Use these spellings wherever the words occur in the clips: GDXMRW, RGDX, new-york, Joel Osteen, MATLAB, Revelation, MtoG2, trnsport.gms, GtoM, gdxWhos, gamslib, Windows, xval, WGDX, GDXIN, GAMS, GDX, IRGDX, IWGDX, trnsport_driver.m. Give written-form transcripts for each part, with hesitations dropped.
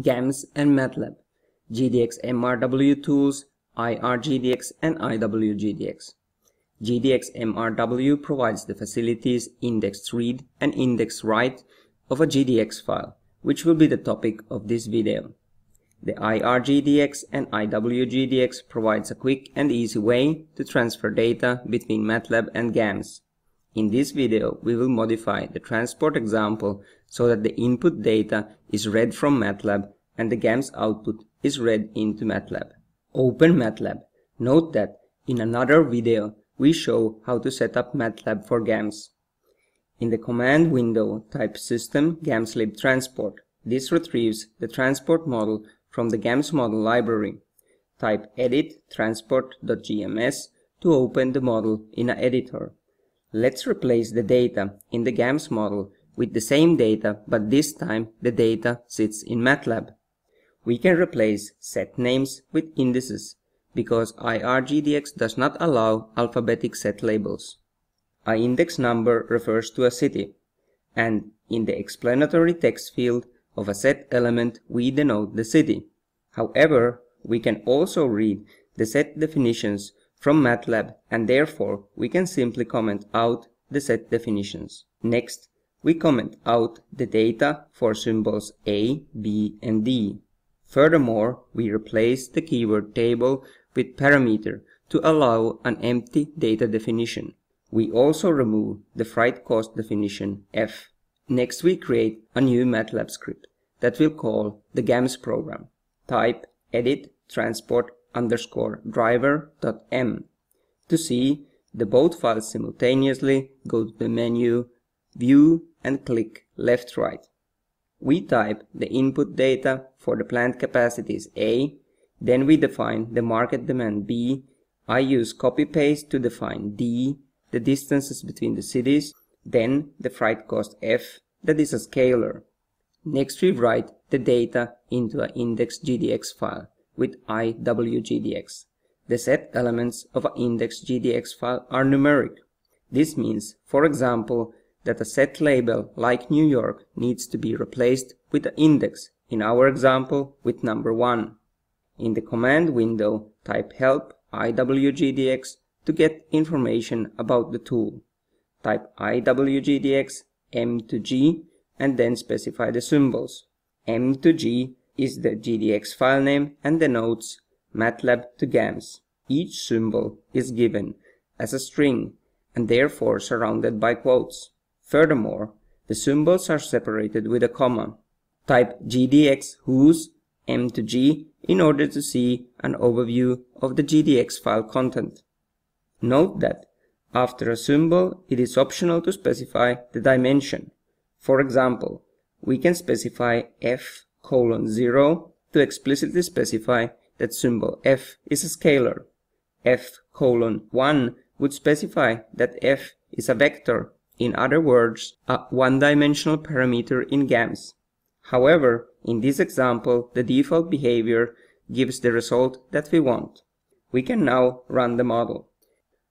GAMS and MATLAB, GDXMRW tools, IRGDX and IWGDX. GDXMRW provides the facilities index read and index write of a GDX file, which will be the topic of this video. The IRGDX and IWGDX provides a quick and easy way to transfer data between MATLAB and GAMS. In this video, we will modify the transport example so that the input data is read from MATLAB and the GAMS output is read into MATLAB. Open MATLAB. Note that in another video, we show how to set up MATLAB for GAMS. In the command window, type system gamslib transport. This retrieves the transport model from the GAMS model library. Type edit transport.gms to open the model in an editor. Let's replace the data in the GAMS model with the same data, but this time the data sits in MATLAB. We can replace set names with indices, because IRGDX does not allow alphabetic set labels. An index number refers to a city, and in the explanatory text field of a set element we denote the city. However, we can also read the set definitions from MATLAB, and therefore we can simply comment out the set definitions. Next, we comment out the data for symbols A, B, and D. Furthermore, we replace the keyword table with parameter to allow an empty data definition. We also remove the freight cost definition F. Next, we create a new MATLAB script that we'll call the GAMS program. Type edit transport underscore driver.m. To see the both files simultaneously, go to the menu, view, and click left right. We type the input data for the plant capacities A, then we define the market demand B. I use copy paste to define D, the distances between the cities, then the freight cost F, that is a scalar. Next, we write the data into an index GDX file with IWGDX. The set elements of an index GDX file are numeric. This means, for example, that a set label like New York needs to be replaced with an index, in our example with number 1. In the command window, type help IWGDX to get information about the tool. Type IWGDX MtoG and then specify the symbols. MtoG is the GDX file name and denotes MATLAB to GAMS. Each symbol is given as a string and therefore surrounded by quotes. Furthermore, the symbols are separated with a comma. Type GDXWHOs MtoG in order to see an overview of the GDX file content. Note that after a symbol, it is optional to specify the dimension. For example, we can specify f:0 to explicitly specify that symbol f is a scalar. f:1 would specify that f is a vector, in other words, a one-dimensional parameter in GAMS. However, in this example, the default behavior gives the result that we want. We can now run the model.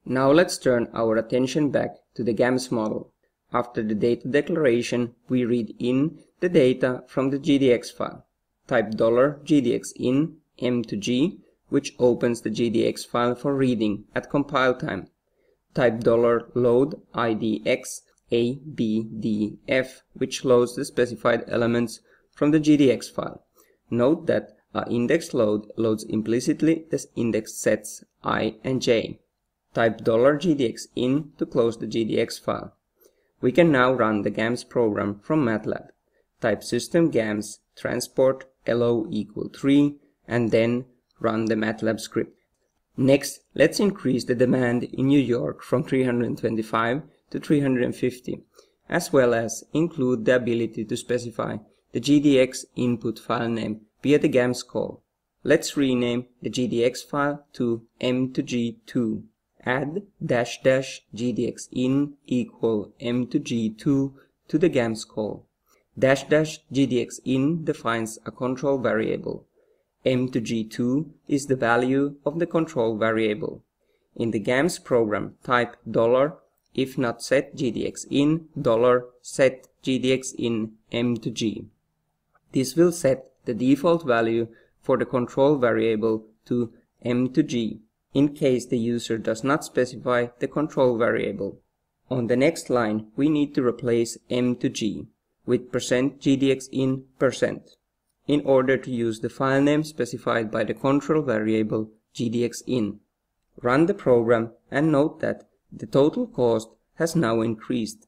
Now let's turn our attention back to the GAMS model. After the data declaration, we read in the data from the GDX file. Type $GDXIN MtoG, which opens the GDX file for reading at compile time. Type $load IDX ABDF, which loads the specified elements from the GDX file. Note that our index load loads implicitly the index sets I and j. Type $GDXIN to close the GDX file. We can now run the GAMS program from MATLAB. Type system GAMS transport LO equal 3 and then run the MATLAB script. Next, let's increase the demand in New York from 325 to 350, as well as include the ability to specify the GDX input file name via the GAMS call. Let's rename the GDX file to MtoG2. Add --GDXIN equal MtoG2 to the GAMS call. --GDXIN defines a control variable. MtoG2 is the value of the control variable. In the GAMS program, type $if not set $GDXIN $set GDXIN MtoG. This will set the default value for the control variable to MtoG in case the user does not specify the control variable. On the next line, we need to replace MtoG with %GDXIN% in order to use the file name specified by the control variable GDXIN. Run the program and note that the total cost has now increased.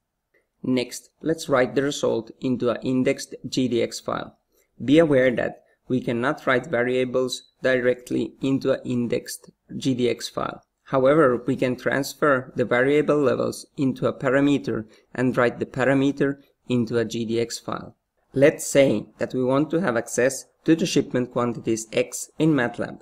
Next, let's write the result into an indexed GDX file. Be aware that we cannot write variables directly into an indexed GDX file. However, we can transfer the variable levels into a parameter and write the parameter into a GDX file. Let's say that we want to have access to the shipment quantities X in MATLAB.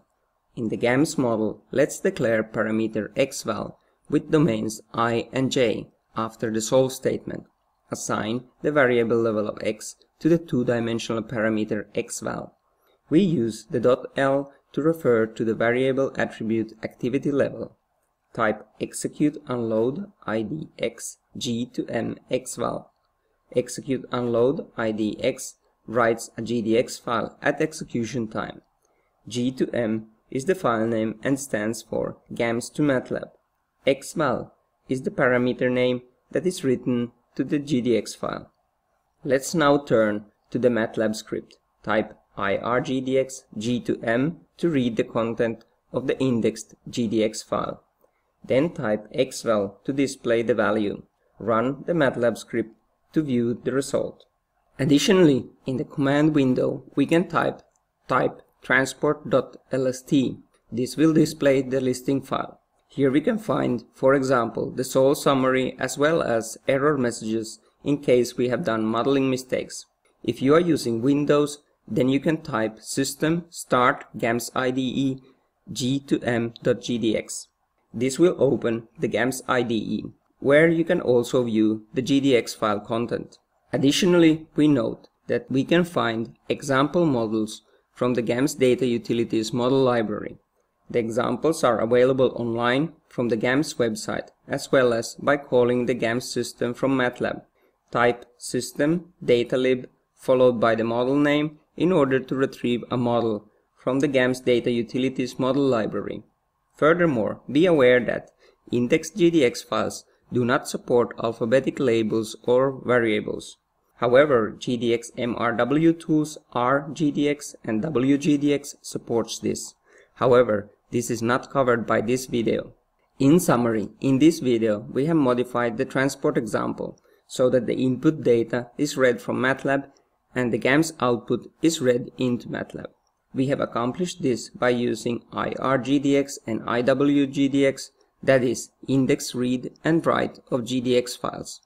In the GAMS model, let's declare parameter xval with domains I and j after the solve statement. Assign the variable level of x to the two-dimensional parameter xval. We use the .l to refer to the variable attribute activity level. Type execute unload IDX GtoM xval. Execute unload IDX writes a GDX file at execution time. GtoM is the file name and stands for GAMS to MATLAB. xval is the parameter name that is written to the GDX file. Let's now turn to the MATLAB script. Type IRGDX GtoM to read the content of the indexed GDX file. Then type xval to display the value. Run the MATLAB script to view the result. Additionally, in the command window, we can type trnsport.lst. This will display the listing file. Here we can find, for example, the solve summary as well as error messages in case we have done modeling mistakes. If you are using Windows, then you can type system start GAMS IDE gtoM.gdx. This will open the GAMS IDE, where you can also view the GDX file content. Additionally, we note that we can find example models from the GAMS Data Utilities model library. The examples are available online from the GAMS website, as well as by calling the GAMS system from MATLAB. Type system datalib followed by the model name in order to retrieve a model from the GAMS Data Utilities model library. Furthermore, be aware that indexed GDX files do not support alphabetic labels or variables. However, GDXMRW tools RGDX and WGDX supports this. However, this is not covered by this video. In summary, in this video we have modified the transport example so that the input data is read from MATLAB and the GAMS output is read into MATLAB. We have accomplished this by using IRGDX and IWGDX, that is, index read and write of GDX files.